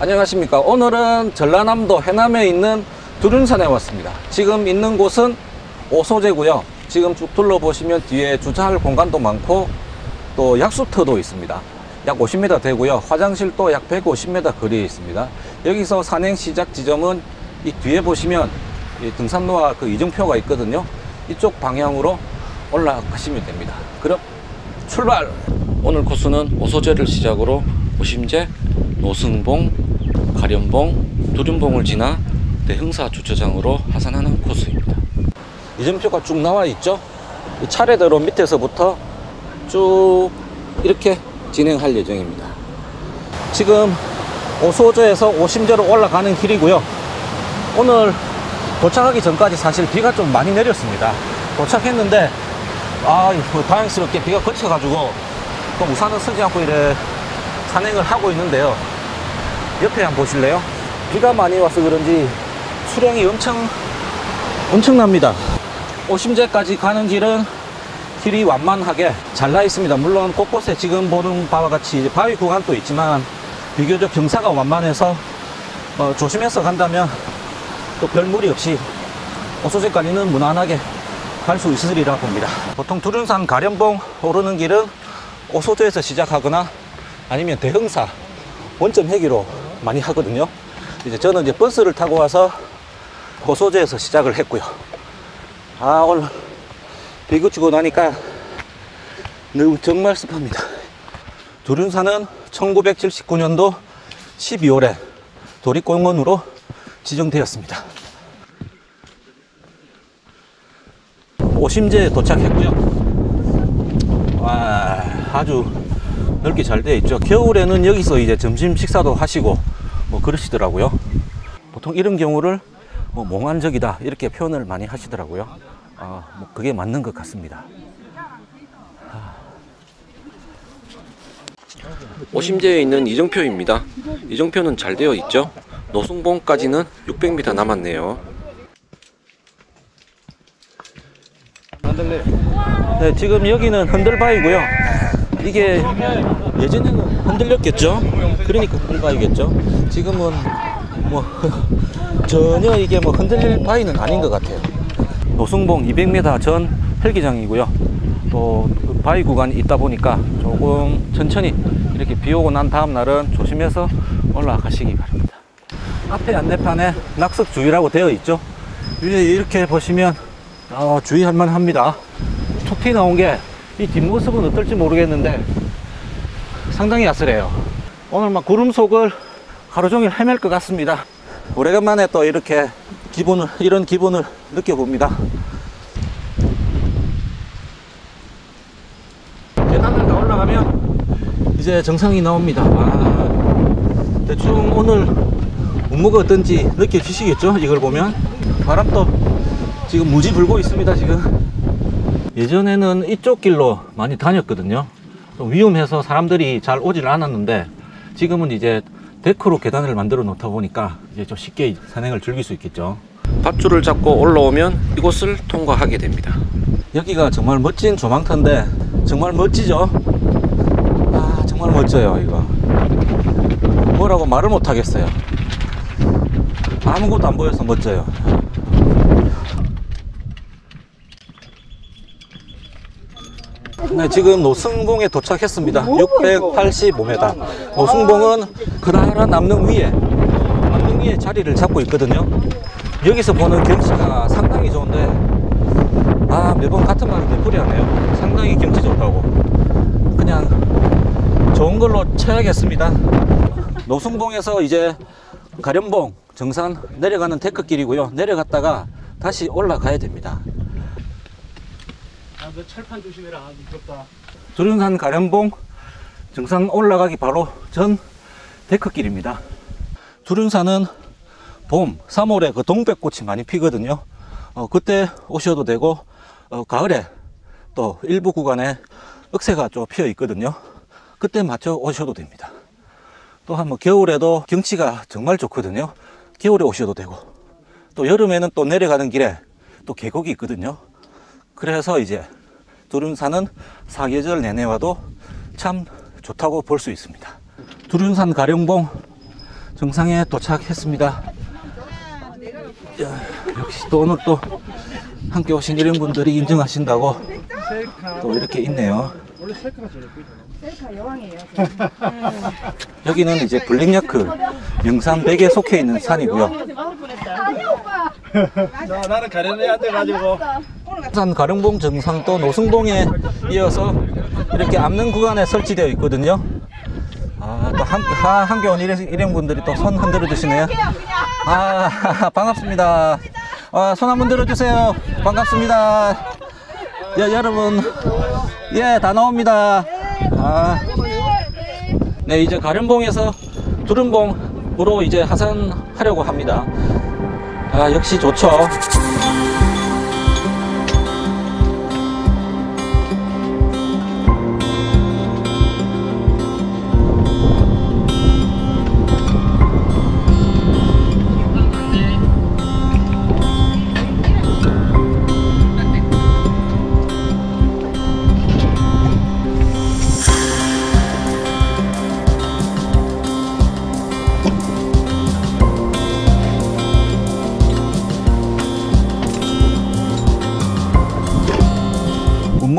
안녕하십니까. 오늘은 전라남도 해남에 있는 두륜산에 왔습니다. 지금 있는 곳은 오소재고요. 지금 쭉 둘러보시면 뒤에 주차할 공간도 많고 또 약수터도 있습니다. 약 50m 되고요. 화장실도 약 150m 거리에 있습니다. 여기서 산행 시작 지점은 이 뒤에 보시면 이 등산로와 그 이정표가 있거든요. 이쪽 방향으로 올라가시면 됩니다. 그럼 출발! 오늘 코스는 오소재를 시작으로 오심재, 노승봉, 가련봉, 두륜봉을 지나 대흥사 주차장으로 하산하는 코스입니다. 이정표가 쭉 나와 있죠? 차례대로 밑에서부터 쭉 이렇게 진행할 예정입니다. 지금 오소재에서 오심재로 올라가는 길이고요. 오늘 도착하기 전까지 사실 비가 좀 많이 내렸습니다. 도착했는데 다행스럽게 비가 그쳐가지고 또 우산은 쓰지 않고 이래 산행을 하고 있는데요. 옆에 한번 보실래요? 비가 많이 와서 그런지 수량이 엄청납니다. 오심재까지 가는 길이 완만하게 잘라 있습니다. 물론 곳곳에 지금 보는 바와 같이 바위 구간도 있지만 비교적 경사가 완만해서 조심해서 간다면 또 별 무리 없이 오소재까지는 무난하게 갈 수 있으리라 봅니다. 보통 두륜산 가련봉 오르는 길은 오소재에서 시작하거나 아니면 대흥사 원점 회귀로 많이 하거든요. 저는 버스를 타고 와서 오소재에서 시작을 했고요. 오늘 비 그치고 나니까 정말 습합니다. 두륜산은 1979년도 12월에 도립공원으로 지정되었습니다. 오심재에 도착했고요. 아주 넓게 잘 되어 있죠. 겨울에는 여기서 이제 점심 식사도 하시고 그러시더라고요. 보통 이런 경우를 몽환적이다 이렇게 표현을 많이 하시더라고요. 그게 맞는 것 같습니다. 오심재에 있는 이정표입니다. 이정표는 잘 되어 있죠. 노승봉까지는 600m 남았네요. 네, 지금 여기는 흔들바위고요. 이게 예전에는 흔들렸겠죠. 그러니까 흔들바위겠죠. 지금은 전혀 이게 흔들릴 바위는 아닌 것 같아요. 노승봉 200m 전 헬기장이고요. 또 바위 구간이 있다 보니까 조금 천천히 이렇게 비 오고 난 다음 날은 조심해서 올라가시기 바랍니다. 앞에 안내판에 낙석주의라고 되어 있죠. 위에 이렇게 보시면 주의할 만합니다. 툭 튀어나온 게 이 뒷모습은 어떨지 모르겠는데 상당히 야스래요. 오늘 구름 속을 하루 종일 헤맬 것 같습니다. 오래간만에 또 이렇게 이런 기분을 느껴봅니다. 계단을 다 올라가면 이제 정상이 나옵니다. 대충 오늘 운무가 어떤지 느껴지시겠죠? 이걸 보면 바람도 지금 무지 불고 있습니다. 지금 예전에는 이쪽 길로 많이 다녔거든요. 좀 위험해서 사람들이 잘 오질 않았는데 지금은 이제 데크로 계단을 만들어 놓다 보니까 이제 좀 쉽게 산행을 즐길 수 있겠죠. 밧줄을 잡고 올라오면 이곳을 통과하게 됩니다. 여기가 정말 멋진 조망터인데 정말 멋지죠? 정말 멋져요. 이거 뭐라고 말을 못 하겠어요. 아무것도 안 보여서 멋져요. 네, 지금 노승봉에 도착했습니다. 685m. 노승봉은 그나마 남릉 위에 자리를 잡고 있거든요. 여기서 보는 경치가 상당히 좋은데 매번 같은 말을 되풀이하네요. 상당히 경치 좋다고. 그냥 좋은 걸로 쳐야겠습니다. 노승봉에서 이제 가련봉 정상 내려가는 데크길이고요. 내려갔다가 다시 올라가야 됩니다. 철판 조심해라. 무섭다. 두륜산 가련봉 정상 올라가기 바로 전 데크길입니다. 두륜산은 봄 3월에 그 동백꽃이 많이 피거든요. 그때 오셔도 되고 가을에 또 일부 구간에 억새가 좀 피어 있거든요. 그때 맞춰 오셔도 됩니다. 또한 겨울에도 경치가 정말 좋거든요. 겨울에 오셔도 되고 또 여름에는 또 내려가는 길에 또 계곡이 있거든요. 그래서 이제 두륜산은 사계절 내내 와도 참 좋다고 볼 수 있습니다. 두륜산 가련봉 정상에 도착했습니다. 역시 또 오늘 또 함께 오신 이런 분들이 인증하신다고 또 이렇게 있네요. 여기는 이제 블랙야크 영상 100에 속해 있는 산이고요. 나는 가련해야 돼가지고. 산 가련봉 정상 또 노승봉에 이어서 이렇게 암릉 구간에 설치되어 있거든요. 아, 또 함께 온 일행분들이 또 손 흔들어 주시네요. 아, 반갑습니다. 아, 손 한번 들어주세요. 반갑습니다. 예, 여러분. 예, 다 나옵니다. 아. 네, 이제 가련봉에서 두륜봉으로 이제 하산하려고 합니다. 아, 역시 좋죠.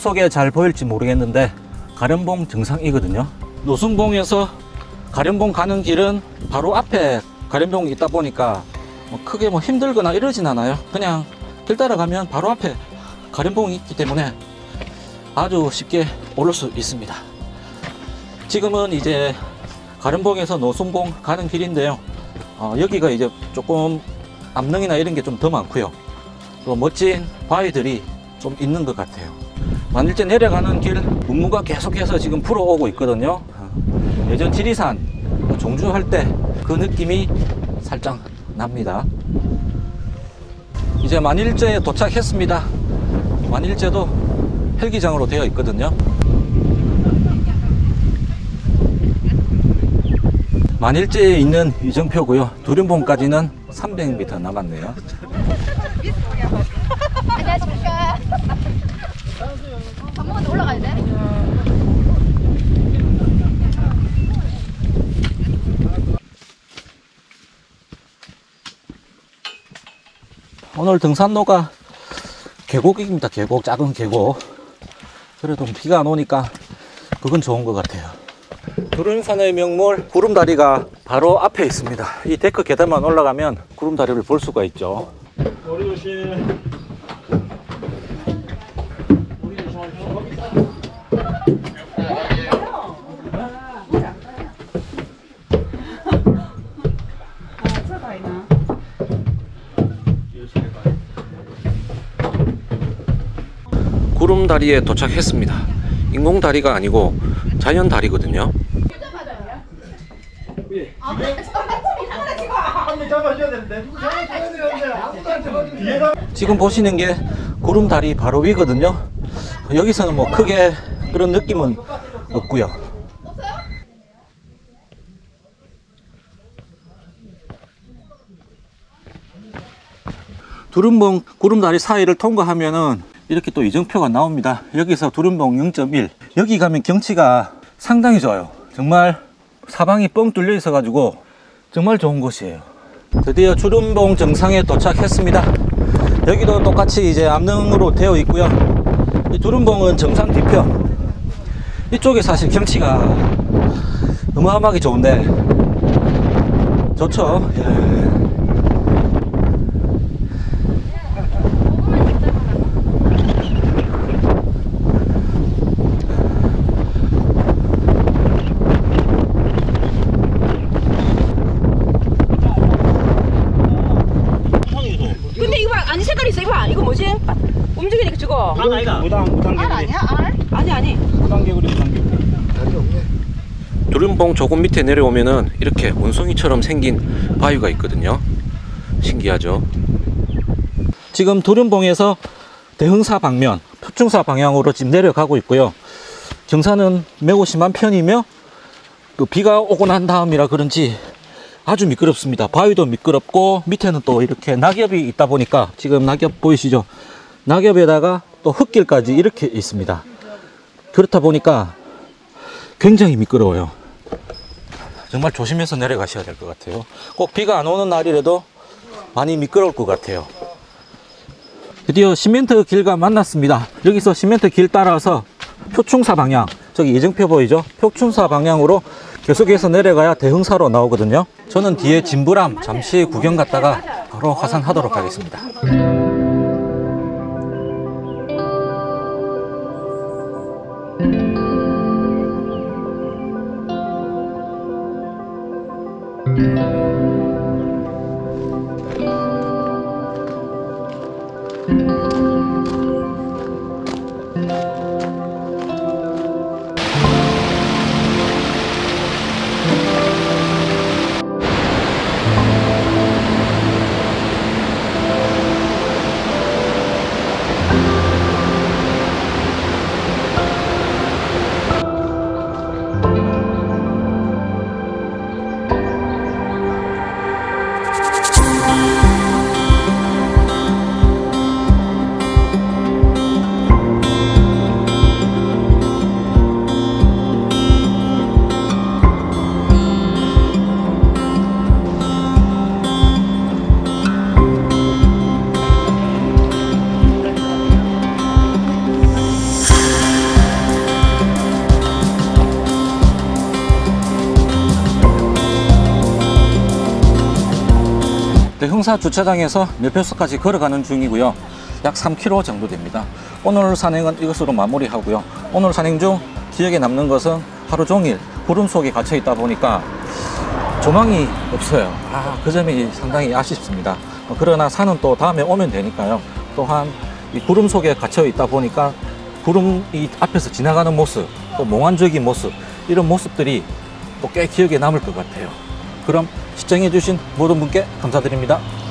속에 잘 보일지 모르겠는데 가련봉 정상이거든요. 노승봉에서 가련봉 가는 길은 바로 앞에 가련봉이 있다 보니까 뭐 크게 뭐 힘들거나 이러진 않아요. 그냥 길 따라가면 바로 앞에 가련봉이 있기 때문에 아주 쉽게 오를 수 있습니다. 지금은 이제 가련봉에서 노승봉 가는 길인데요, 여기가 이제 조금 암릉이나 이런 게 좀 더 많고요, 또 멋진 바위들이 좀 있는 것 같아요. 만일제 내려가는 길 운무가 계속해서 지금 불어오고 있거든요. 예전 지리산 종주할 때 그 느낌이 살짝 납니다. 이제 만일제에 도착했습니다. 만일제도 헬기장으로 되어 있거든요. 만일제에 있는 유정표고요. 두륜봉까지는 300m 남았네요. 안녕하십니까. 밥 먹는데 올라가야 돼? 오늘 등산로가 계곡입니다. 계곡, 작은 계곡. 그래도 비가 안 오니까 그건 좋은 것 같아요. 두륜산의 명물 구름다리가 바로 앞에 있습니다. 이 데크 계단만 올라가면 구름다리를 볼 수가 있죠. 머리 조심. 구름다리에 도착했습니다. 인공다리가 아니고 자연다리거든요. 지금 보시는 게 구름다리 바로 위거든요. 여기서는 뭐 크게 그런 느낌은 없고요. 두륜봉 구름다리 사이를 통과하면은 이렇게 또 이정표가 나옵니다. 여기서 두륜봉 0.1. 여기 가면 경치가 상당히 좋아요. 정말 사방이 뻥 뚫려 있어 가지고 정말 좋은 곳이에요. 드디어 두륜봉 정상에 도착했습니다. 여기도 똑같이 이제 암릉으로 되어 있고요. 이 두륜봉은 정상 뒤편, 이쪽에 사실 경치가 어마어마하게 좋은데 좋죠. 예. 두륜봉 조금 밑에 내려오면은 이렇게 원숭이처럼 생긴 바위가 있거든요. 신기하죠. 지금 두륜봉에서 대흥사 방면, 표충사 방향으로 지금 내려가고 있고요. 경사는 매우 심한 편이며 그 비가 오고 난 다음이라 그런지 아주 미끄럽습니다. 바위도 미끄럽고 밑에는 또 이렇게 낙엽이 있다 보니까, 지금 낙엽 보이시죠? 낙엽에다가 또 흙길까지 이렇게 있습니다. 그렇다 보니까 굉장히 미끄러워요. 정말 조심해서 내려가셔야 될 것 같아요. 꼭 비가 안 오는 날이라도 많이 미끄러울 것 같아요. 드디어 시멘트 길과 만났습니다. 여기서 시멘트 길 따라서 표충사 방향, 저기 예정표 보이죠? 표충사 방향으로 계속해서 내려가야 대흥사로 나오거든요. 저는 뒤에 진불암 잠시 구경 갔다가 바로 하산하도록 하겠습니다. 대흥사 주차장에서 매표소까지 걸어가는 중이고요. 약 3km 정도 됩니다. 오늘 산행은 이것으로 마무리하고요. 오늘 산행 중 기억에 남는 것은 하루 종일 구름 속에 갇혀 있다 보니까 조망이 없어요. 그 점이 상당히 아쉽습니다. 그러나 산은 또 다음에 오면 되니까요. 또한 이 구름 속에 갇혀 있다 보니까 구름이 앞에서 지나가는 모습, 또 몽환적인 모습, 이런 모습들이 또 꽤 기억에 남을 것 같아요. 그럼 시청해주신 모든 분께 감사드립니다.